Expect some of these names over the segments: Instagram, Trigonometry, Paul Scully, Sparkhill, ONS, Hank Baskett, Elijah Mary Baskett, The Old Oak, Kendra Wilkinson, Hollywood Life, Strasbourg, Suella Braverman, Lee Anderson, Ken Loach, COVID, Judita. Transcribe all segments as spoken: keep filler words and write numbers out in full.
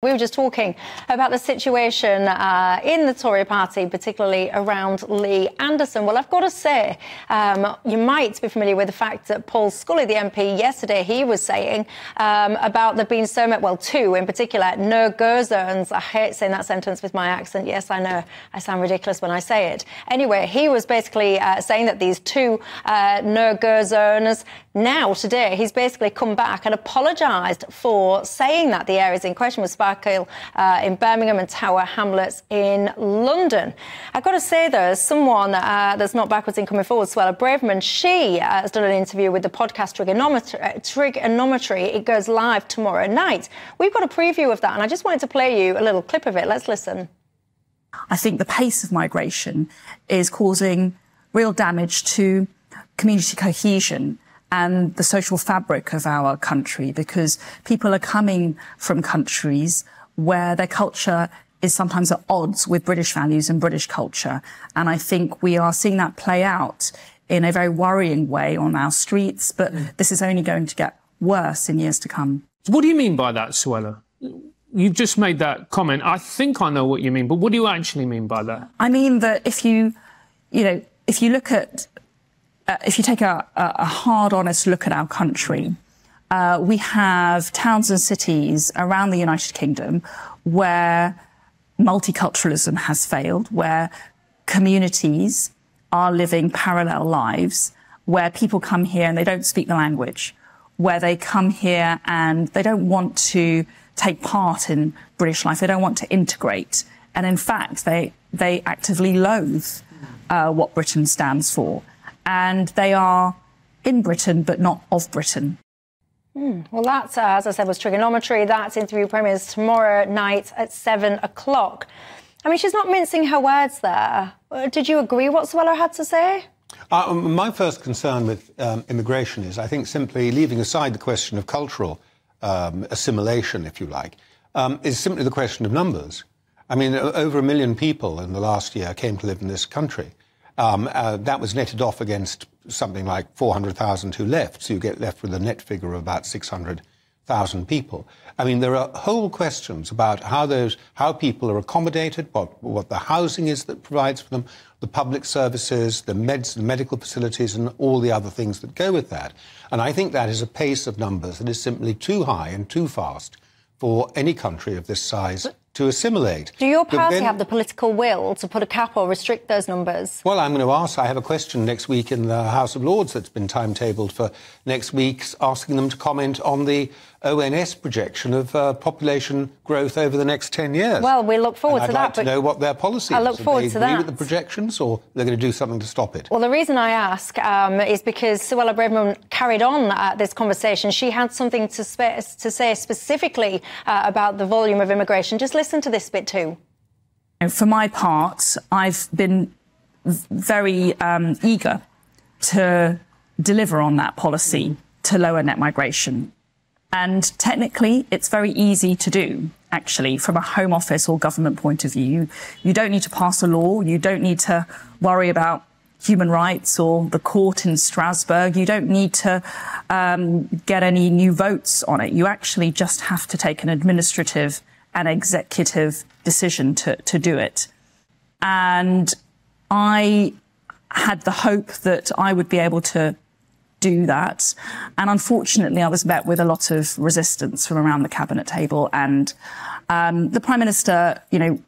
We were just talking about the situation uh, in the Tory party, particularly around Lee Anderson. Well, I've got to say, um, you might be familiar with the fact that Paul Scully, the M P, yesterday, he was saying um, about there being so many, well, two in particular, no go zones. I hate saying that sentence with my accent. Yes, I know, I sound ridiculous when I say it. Anyway, he was basically uh, saying that these two uh, no go zones. Now, today, he's basically come back and apologised for saying that the areas in question were Sparkhill uh, in Birmingham and Tower Hamlets in London. I've got to say, though, someone uh, that's not backwards in coming forward, Suella Braverman, she uh, has done an interview with the podcast Trigonometry, uh, Trigonometry. It goes live tomorrow night. We've got a preview of that, and I just wanted to play you a little clip of it. Let's listen. I think the pace of migration is causing real damage to community cohesion and the social fabric of our country, because people are coming from countries where their culture is sometimes at odds with British values and British culture. And I think we are seeing that play out in a very worrying way on our streets, but mm. this is only going to get worse in years to come. What do you mean by that, Suella? You've just made that comment. I think I know what you mean, but what do you actually mean by that? I mean that if you, you know, if you look at Uh, if you take a, a hard, honest look at our country, uh, we have towns and cities around the United Kingdom where multiculturalism has failed, where communities are living parallel lives, where people come here and they don't speak the language, where they come here and they don't want to take part in British life, they don't want to integrate. And in fact, they, they actively loathe uh, what Britain stands for. And they are in Britain, but not of Britain. Mm. Well, that, uh, as I said, was Trigonometry. That interview premieres tomorrow night at seven o'clock. I mean, she's not mincing her words there. Did you agree what Suella had to say? Uh, my first concern with um, immigration is, I think, simply leaving aside the question of cultural um, assimilation, if you like, um, is simply the question of numbers. I mean, over a million people in the last year came to live in this country. Um, uh, that was netted off against something like four hundred thousand who left, so you get left with a net figure of about six hundred thousand people. I mean, there are whole questions about how those, how people are accommodated, what, what the housing is that provides for them, the public services, the meds, the medical facilities, and all the other things that go with that. And I think that is a pace of numbers that is simply too high and too fast for any country of this size to assimilate. Do your party then have the political will to put a cap or restrict those numbers? Well, I'm going to ask. I have a question next week in the House of Lords that's been timetabled for next week, asking them to comment on the O N S projection of uh, population growth over the next ten years. Well, we look forward and to I'd that. I'd like but to know what their policy I is. I look forward they to that. Agree with the projections, or they're going to do something to stop it? Well, the reason I ask um, is because Suella Braverman carried on uh, this conversation. She had something to, sp to say specifically uh, about the volume of immigration. Just listen Listen to this bit too. For my part, I've been very um, eager to deliver on that policy to lower net migration. And technically, it's very easy to do, actually, from a Home Office or government point of view. You, you don't need to pass a law. You don't need to worry about human rights or the court in Strasbourg. You don't need to um, get any new votes on it. You actually just have to take an administrative an executive decision to, to do it. And I had the hope that I would be able to do that. And unfortunately, I was met with a lot of resistance from around the cabinet table. And um, the Prime Minister, you know,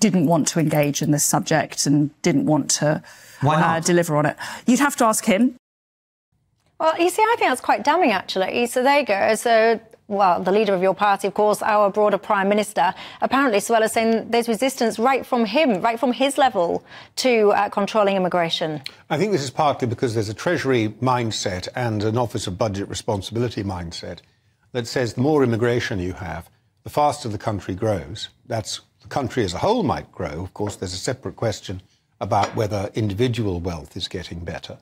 didn't want to engage in this subject and didn't want to uh, deliver on it. You'd have to ask him. Well, you see, I think that's quite damning, actually. So there you go. So, well, the leader of your party, of course, our broader Prime Minister, apparently Suella saying there's resistance right from him, right from his level, to uh, controlling immigration. I think this is partly because there's a Treasury mindset and an Office of Budget Responsibility mindset that says the more immigration you have, the faster the country grows. That's, the country as a whole might grow. Of course, there's a separate question about whether individual wealth is getting better.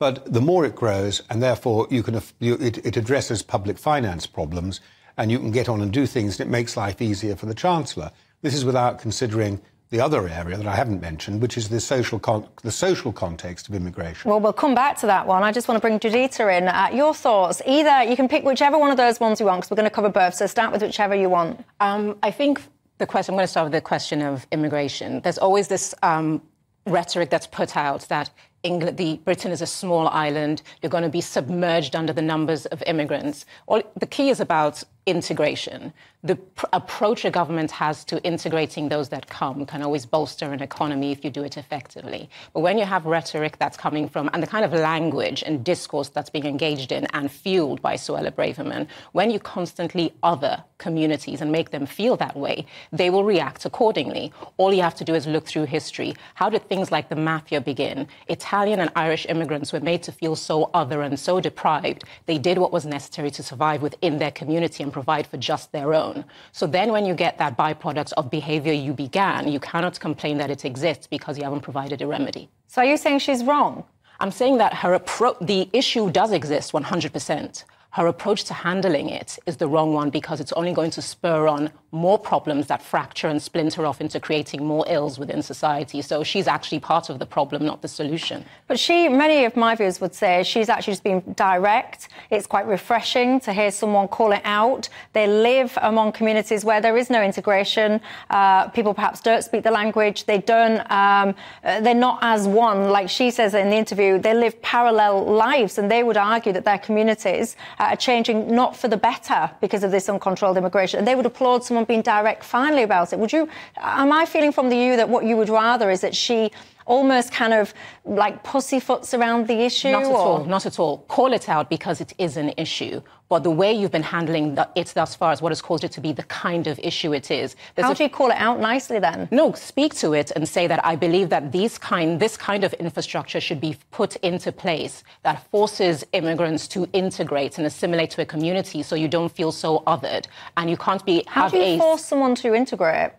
But the more it grows, and therefore you can, you, it, it addresses public finance problems, and you can get on and do things, and it makes life easier for the Chancellor. This is without considering the other area that I haven't mentioned, which is the social con the social context of immigration. Well, we'll come back to that one. I just want to bring Judita in. Uh, your thoughts? Either you can pick whichever one of those ones you want, because we're going to cover both, so start with whichever you want. Um, I think the question... I'm going to start with the question of immigration. There's always this um, rhetoric that's put out that England, the Britain is a small island, you're going to be submerged under the numbers of immigrants. All, the key is about integration. The pr approach a government has to integrating those that come can always bolster an economy if you do it effectively. But when you have rhetoric that's coming from, and the kind of language and discourse that's being engaged in and fueled by Suella Braverman, when you constantly other communities and make them feel that way, they will react accordingly. All you have to do is look through history. How did things like the mafia begin? Italian and Irish immigrants were made to feel so other and so deprived. They did what was necessary to survive within their community and provide for just their own. So then when you get that byproduct of behavior you began, you cannot complain that it exists because you haven't provided a remedy. So are you saying she's wrong? I'm saying that her appro- the issue does exist one hundred percent. Her approach to handling it is the wrong one, because it's only going to spur on more problems that fracture and splinter off into creating more ills within society. So she's actually part of the problem, not the solution. But she, many of my viewers would say, she's actually just been direct. It's quite refreshing to hear someone call it out. They live among communities where there is no integration. Uh, people perhaps don't speak the language. They don't, um, they're not as one. Like she says in the interview, they live parallel lives, and they would argue that their communities are changing not for the better because of this uncontrolled immigration. And they would applaud someone being direct finally about it. Would you, am I feeling from the you that what you would rather is that she almost kind of like pussyfoots around the issue? Not at all, not at all. Call it out, because it is an issue. But the way you've been handling the, it thus far is what has caused it to be the kind of issue it is. There's How a, do you call it out nicely then? No, speak to it and say that I believe that these kind, this kind of infrastructure should be put into place that forces immigrants to integrate and assimilate to a community so you don't feel so othered. And you can't be... How do you a, force someone to integrate?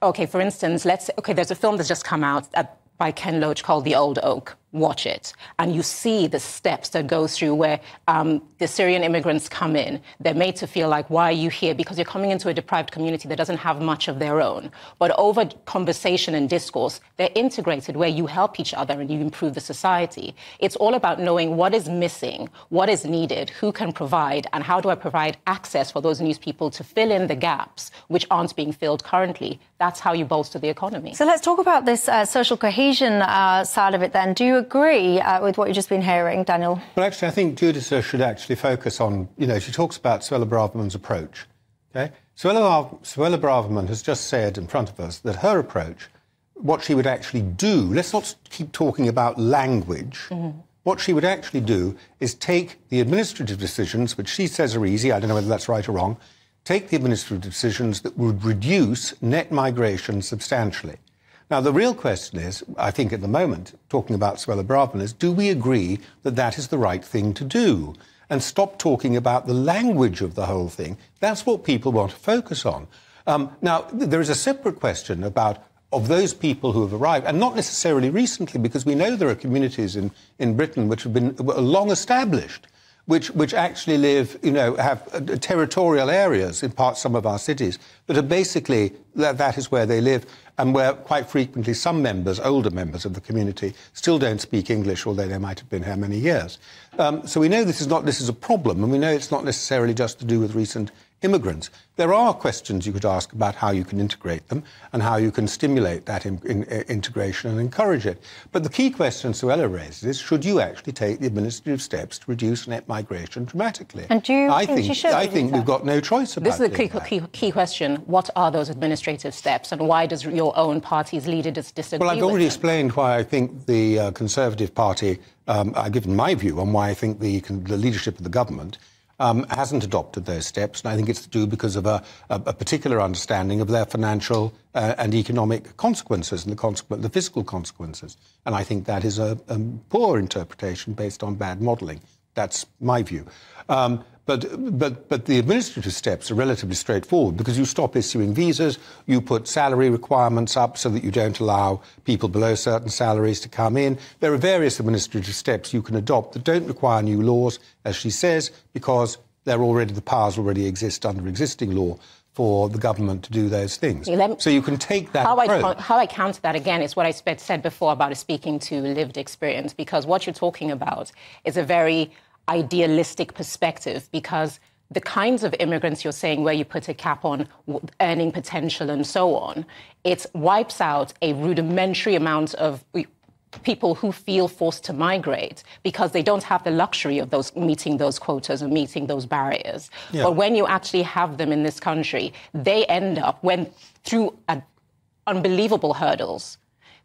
OK, for instance, let's... OK, there's a film that's just come out at, by Ken Loach called The Old Oak. Watch it. And you see the steps that go through where um, the Syrian immigrants come in. They're made to feel like, why are you here? Because you're coming into a deprived community that doesn't have much of their own. But over conversation and discourse, they're integrated where you help each other and you improve the society. It's all about knowing what is missing, what is needed, who can provide, and how do I provide access for those new people to fill in the gaps which aren't being filled currently. That's how you bolster the economy. So let's talk about this uh, social cohesion uh, side of it then. Do you agree uh, with what you've just been hearing, Daniel? Well, actually, I think Judita should actually focus on, you know, she talks about Suella Braverman's approach, OK? Suella, Suella Braverman has just said in front of us that her approach, what she would actually do, let's not keep talking about language, mm-hmm. what she would actually do is take the administrative decisions, which she says are easy, I don't know whether that's right or wrong, take the administrative decisions that would reduce net migration substantially. Now, the real question is, I think at the moment, talking about Suella Braverman, is do we agree that that is the right thing to do? And stop talking about the language of the whole thing. That's what people want to focus on. Um, now, there is a separate question about, of those people who have arrived, and not necessarily recently, because we know there are communities in, in Britain which have been long established, which, which actually live, you know, have uh, territorial areas in part some of our cities, that are basically, that, that is where they live, and where quite frequently some members, older members of the community, still don't speak English, although they might have been here many years. Um, so we know this is not, this is a problem, and we know it's not necessarily just to do with recent immigrants. There are questions you could ask about how you can integrate them and how you can stimulate that in, in, uh, integration and encourage it. But the key question Suella raises is, should you actually take the administrative steps to reduce net migration dramatically? And do you I think, think she should? I think we've got no choice about this. This is the key, key, key question. What are those administrative steps, and why does your own party's leader disagree with them? Well, I've already explained why I think the uh, Conservative Party, um, I've given my view on why I think the, the leadership of the government Um, hasn't adopted those steps, and I think it's to do because of a, a, a particular understanding of their financial uh, and economic consequences and the, consequent, the fiscal consequences. And I think that is a, a poor interpretation based on bad modelling. That's my view. Um, but, but, but the administrative steps are relatively straightforward, because you stop issuing visas, you put salary requirements up so that you don't allow people below certain salaries to come in. There are various administrative steps you can adopt that don't require new laws, as she says, because they're already, the powers already exist under existing law. for the government to do those things. Me, so you can take that how approach. I, how I counter that, again, is what I said before about speaking to lived experience, because what you're talking about is a very idealistic perspective, because the kinds of immigrants you're saying where you put a cap on earning potential and so on, it wipes out a rudimentary amount of people who feel forced to migrate because they don't have the luxury of those meeting those quotas or meeting those barriers. Yeah. But when you actually have them in this country, they end up, when through uh, unbelievable hurdles,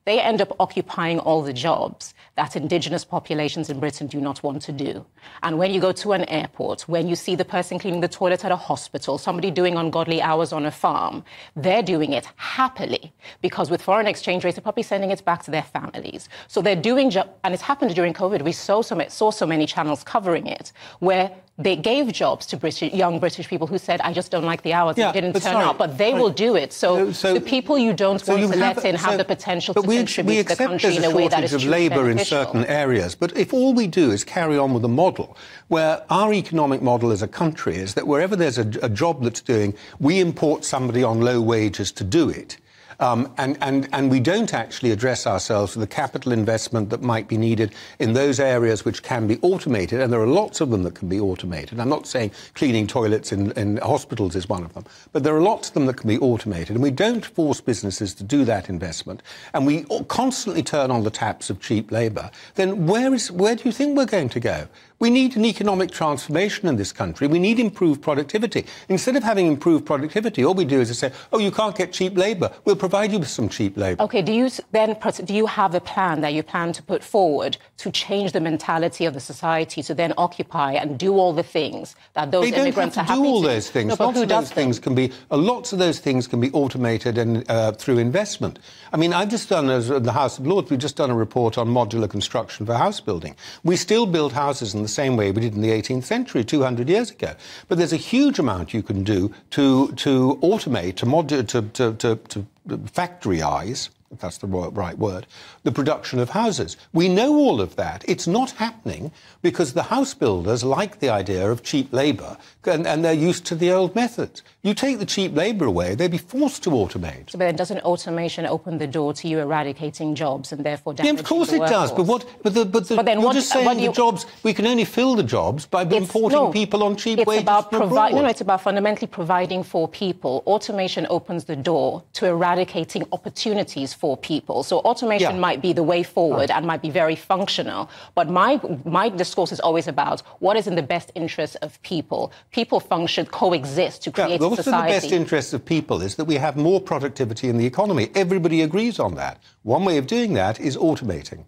they end up occupying all the jobs that indigenous populations in Britain do not want to do. And when you go to an airport, when you see the person cleaning the toilet at a hospital, somebody doing ungodly hours on a farm, they're doing it happily, because with foreign exchange rates, they're probably sending it back to their families. So they're doing, jo- and it's happened during COVID, we saw so, saw so many channels covering it, where they gave jobs to British, young British people who said, I just don't like the hours, yeah, they didn't turn sorry, up, but they sorry. will do it. So, so the people you don't so want you to have, let in have so, the potential to we, contribute we to the country in a way that is true. Certain areas. But if all we do is carry on with a model where our economic model as a country is that wherever there's a, a job that's doing, we import somebody on low wages to do it, um, and, and, and we don't actually address ourselves with the capital investment that might be needed in those areas which can be automated, and there are lots of them that can be automated. I'm not saying cleaning toilets in, in hospitals is one of them, but there are lots of them that can be automated, and we don't force businesses to do that investment, and we constantly turn on the taps of cheap labour, then where is, where do you think we're going to go? We need an economic transformation in this country. We need improved productivity. Instead of having improved productivity, all we do is to say, oh, you can't get cheap labour. We'll provide you with some cheap labour. OK, do you then do you have a plan that you plan to put forward to change the mentality of the society to then occupy and do all the things that those they immigrants are happy to do? They don't have to do all to. those things. No, lots of those things can be, uh, lots of those things can be automated and uh, through investment. I mean, I've just done, as the House of Lords, we've just done a report on modular construction for house building. We still build houses in the same way we did in the eighteenth century, two hundred years ago. But there's a huge amount you can do to to automate, to modu- to, to, to, to factoryize, if that's the right word, the production of houses. We know all of that. It's not happening because the house builders like the idea of cheap labour, and, and they're used to the old methods. You take the cheap labour away, they'd be forced to automate. So, but then doesn't automation open the door to you eradicating jobs and therefore damaging the workforce? Yeah, of course it does. But what? But the but, the, but then you're what, just saying what you, the jobs. We can only fill the jobs by importing no, people on cheap it's wages. About provi- no, no, it's about fundamentally providing for people. Automation opens the door to eradicating opportunities for people. So automation yeah. might be the way forward right. and might be very functional. But my my discourse is always about what is in the best interest of people. People function, coexist to create yeah, a society. What's in the best interest of people is that we have more productivity in the economy. Everybody agrees on that. One way of doing that is automating.